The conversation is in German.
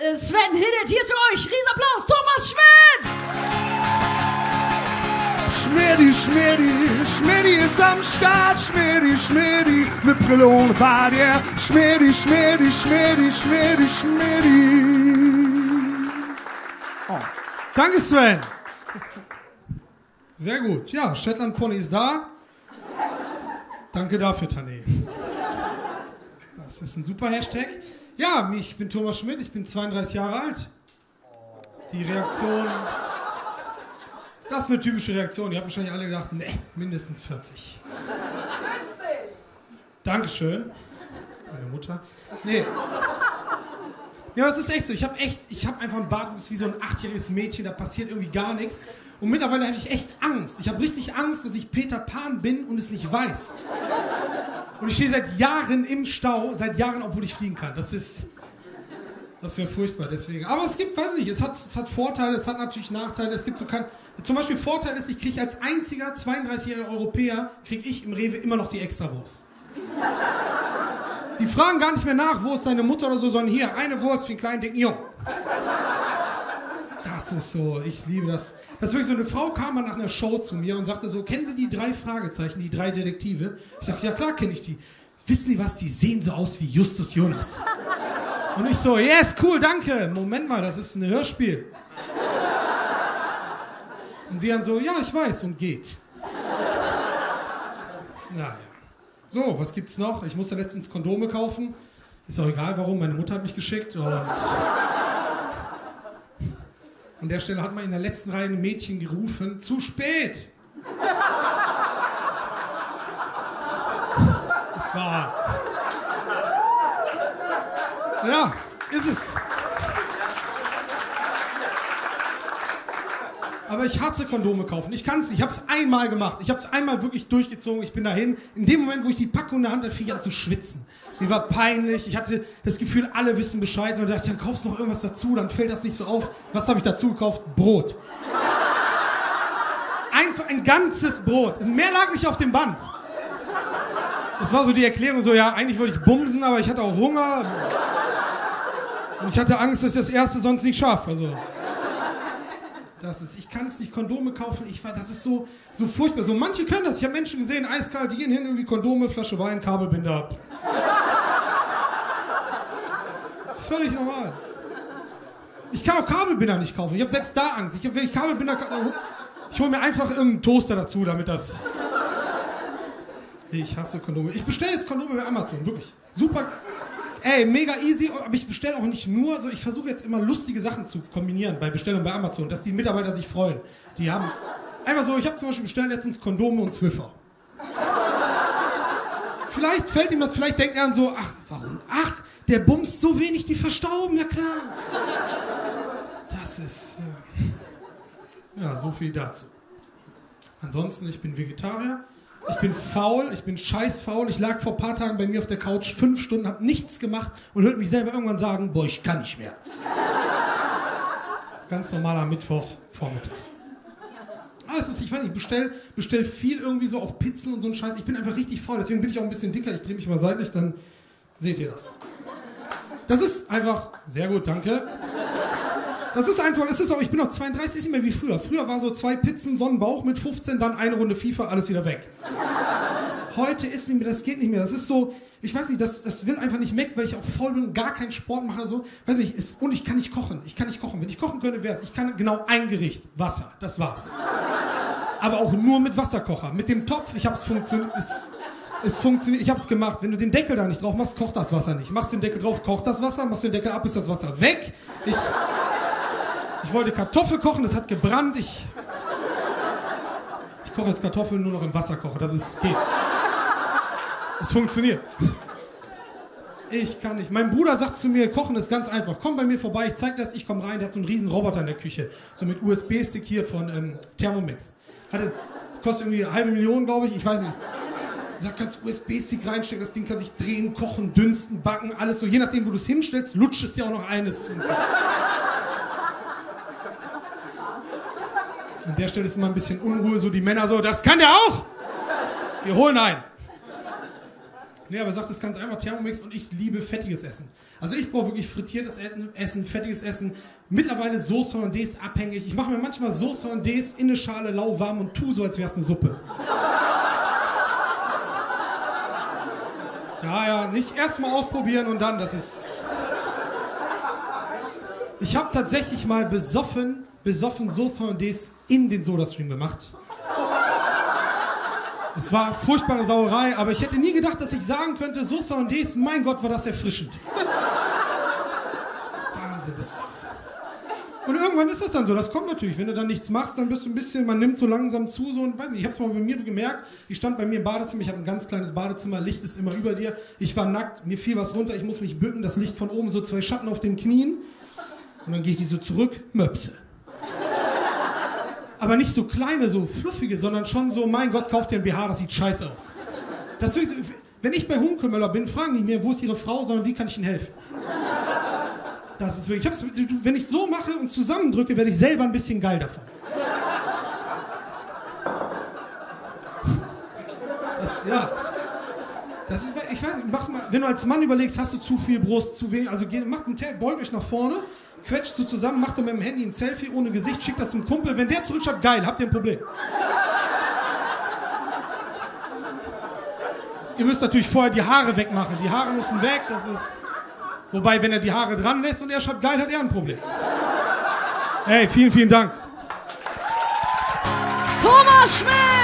Sven Hiddett, hier ist für euch. Riesenapplaus, Thomas Schmidt! Schmidti, Schmidti, Schmidti ist am Start. Schmidti, Schmidti, mit Pril ohne Bart, yeah. Schmidti, Schmidti, Schmidti, Schmidti, Schmidti. Oh. Danke, Sven. Sehr gut. Ja, Shetland Pony ist da. Danke dafür, Tané. Das ist ein super Hashtag. Ja, ich bin Thomas Schmidt, ich bin 32 Jahre alt. Die Reaktion, das ist eine typische Reaktion. Ihr habt wahrscheinlich alle gedacht, nee, mindestens 40. 50! Dankeschön. Meine Mutter. Nee. Ja, es ist echt so. Ich hab einfach einen Bartwuchs wie so ein 8-jähriges Mädchen, da passiert irgendwie gar nichts. Und mittlerweile habe ich echt Angst. Ich habe richtig Angst, dass ich Peter Pan bin und es nicht weiß. Und ich stehe seit Jahren im Stau, seit Jahren, obwohl ich fliegen kann. Das wäre furchtbar, deswegen. Aber es gibt, weiß ich nicht, es hat Vorteile, es hat natürlich Nachteile. Es gibt so kein, zum Beispiel Vorteil ist, ich kriege als einziger 32-jähriger Europäer, kriege ich im Rewe immer noch die Extrawurst. Die fragen gar nicht mehr nach, wo ist deine Mutter oder so, sondern hier, eine Wurst für einen kleinen dicken Jungen. Das ist so, ich liebe das. Das ist wirklich so, eine Frau kam mal nach einer Show zu mir und sagte so, kennen Sie die drei Fragezeichen, die drei Detektive? Ich sagte, ja klar kenne ich die. Wissen Sie was, die sehen so aus wie Justus Jonas. Und ich so, yes, cool, danke. Moment mal, das ist ein Hörspiel. Und sie dann so, ja, ich weiß, und geht. Naja. So, was gibt's noch? Ich musste letztens Kondome kaufen. Ist auch egal warum, meine Mutter hat mich geschickt und... An der Stelle hat man in der letzten Reihe ein Mädchen gerufen, zu spät! Das war... Ja, ist es. Aber ich hasse Kondome kaufen. Ich kann es nicht. Ich habe es einmal gemacht. Ich habe es einmal wirklich durchgezogen. Ich bin dahin. In dem Moment, wo ich die Packung in der Hand hatte, fing ich an zu schwitzen. Mir war peinlich. Ich hatte das Gefühl, alle wissen Bescheid. Und ich dachte, dann kaufst du noch irgendwas dazu, dann fällt das nicht so auf. Was habe ich dazu gekauft? Brot. Einfach ein ganzes Brot. Mehr lag nicht auf dem Band. Das war so die Erklärung. So, ja, eigentlich wollte ich bumsen, aber ich hatte auch Hunger. Und ich hatte Angst, dass ich das erste sonst nicht schaffe. Also... Das ist, ich kann es nicht, Kondome kaufen, das ist so furchtbar. So, manche können das, ich habe Menschen gesehen, eiskalt, die gehen hin, irgendwie Kondome, Flasche Wein, Kabelbinder ab. Völlig normal. Ich kann auch Kabelbinder nicht kaufen, ich habe selbst da Angst. Wenn ich Kabelbinder kaufe, ich hole mir einfach irgendeinen Toaster dazu, damit das... Ich hasse Kondome. Ich bestelle jetzt Kondome bei Amazon, wirklich. Super, ey, mega easy, aber ich bestelle auch nicht nur, also ich versuche jetzt immer lustige Sachen zu kombinieren bei Bestellungen bei Amazon, dass die Mitarbeiter sich freuen. Die haben einfach so, ich habe zum Beispiel bestellt letztens Kondome und Swiffer. Vielleicht fällt ihm das, vielleicht denkt er an so, ach, warum, ach, der bumst so wenig, die verstauben, ja klar. Das ist, ja, so viel dazu. Ansonsten, ich bin Vegetarier. Ich bin faul, ich bin scheißfaul. Ich lag vor ein paar Tagen bei mir auf der Couch 5 Stunden, hab nichts gemacht und hörte mich selber irgendwann sagen, boah, ich kann nicht mehr. Ganz normaler Mittwochvormittag. Alles ist, ich weiß nicht, bestell viel irgendwie so, auch Pizzen und so ein Scheiß. Ich bin einfach richtig faul, deswegen bin ich auch ein bisschen dicker. Ich drehe mich mal seitlich, dann seht ihr das. Das ist einfach, sehr gut, danke. Das ist einfach, es ist auch, ich bin noch 32, ist nicht mehr wie früher. Früher war so 2 Pizzen, Sonnenbauch mit 15, dann eine Runde FIFA, alles wieder weg. Heute ist nicht mehr, das geht nicht mehr. Das ist so, ich weiß nicht, das will einfach nicht weg, weil ich auch faul bin und gar keinen Sport mache. So. Weiß nicht, und ich kann nicht kochen. Ich kann nicht kochen. Wenn ich kochen könnte, wäre es. Ich kann genau ein Gericht. Wasser, das war's. Aber auch nur mit Wasserkocher. Mit dem Topf, ich hab's funktioniert. Es funktioniert, ich hab's gemacht. Wenn du den Deckel da nicht drauf machst, kocht das Wasser nicht. Machst den Deckel drauf, kocht das Wasser, machst den Deckel ab, ist das Wasser weg. Ich wollte Kartoffel kochen, das hat gebrannt. Ich koche jetzt Kartoffeln nur noch im Wasserkocher. Das ist, geht. Es funktioniert. Ich kann nicht. Mein Bruder sagt zu mir, Kochen ist ganz einfach. Komm bei mir vorbei, ich zeig dir das. Ich komme rein, der hat so einen riesen Roboter in der Küche. So mit USB-Stick hier von Thermomix. Kostet irgendwie 500.000, glaube ich. Ich weiß nicht. Sagt, kannst USB-Stick reinstecken, das Ding kann sich drehen, kochen, dünsten, backen, alles so. Je nachdem, wo du es hinstellst, lutscht es ja auch noch eines. An der Stelle ist immer ein bisschen Unruhe, so die Männer so, das kann der auch! Wir holen einen! Nee, aber sagt, das ist ganz einfach Thermomix und ich liebe fettiges Essen. Also ich brauche wirklich frittiertes Essen, fettiges Essen, mittlerweile Soße Hollandaise abhängig. Ich mache mir manchmal Soße Hollandaise in eine Schale lauwarm und tu so, als wäre es eine Suppe. Ja, nicht erstmal ausprobieren und dann, das ist... Ich habe tatsächlich mal besoffen Soße Hollandaise in den SodaStream gemacht. Es war furchtbare Sauerei, aber ich hätte nie gedacht, dass ich sagen könnte, Soße Hollandaise, mein Gott, war das erfrischend. Wahnsinn, das... Und irgendwann ist das dann so, das kommt natürlich, wenn du dann nichts machst, dann bist du ein bisschen, man nimmt so langsam zu, so, und weiß nicht, ich hab's mal bei mir gemerkt, ich stand bei mir im Badezimmer, ich habe ein ganz kleines Badezimmer, Licht ist immer über dir, ich war nackt, mir fiel was runter, ich muss mich bücken, das Licht von oben, so zwei Schatten auf den Knien, und dann gehe ich die so zurück, Möpse. Aber nicht so kleine, so fluffige, sondern schon so, mein Gott, kauf dir ein BH, das sieht scheiße aus. Das ist, wenn ich bei Hunkemöller bin, fragen die mir, wo ist ihre Frau, sondern wie kann ich ihnen helfen? Das ist wirklich, wenn ich so mache und zusammendrücke, werde ich selber ein bisschen geil davon. Ich weiß nicht, mach's mal, wenn du als Mann überlegst, hast du zu viel Brust, zu wenig, also beug euch nach vorne, quetscht so zusammen, macht dann mit dem Handy ein Selfie ohne Gesicht, schickt das zum Kumpel, wenn der zurückschaut, geil, habt ihr ein Problem. Ihr müsst natürlich vorher die Haare wegmachen, die Haare müssen weg, das ist... Wobei, wenn er die Haare dran lässt und er schreibt geil, hat er ein Problem. Hey, vielen Dank. Thomas Schmidt!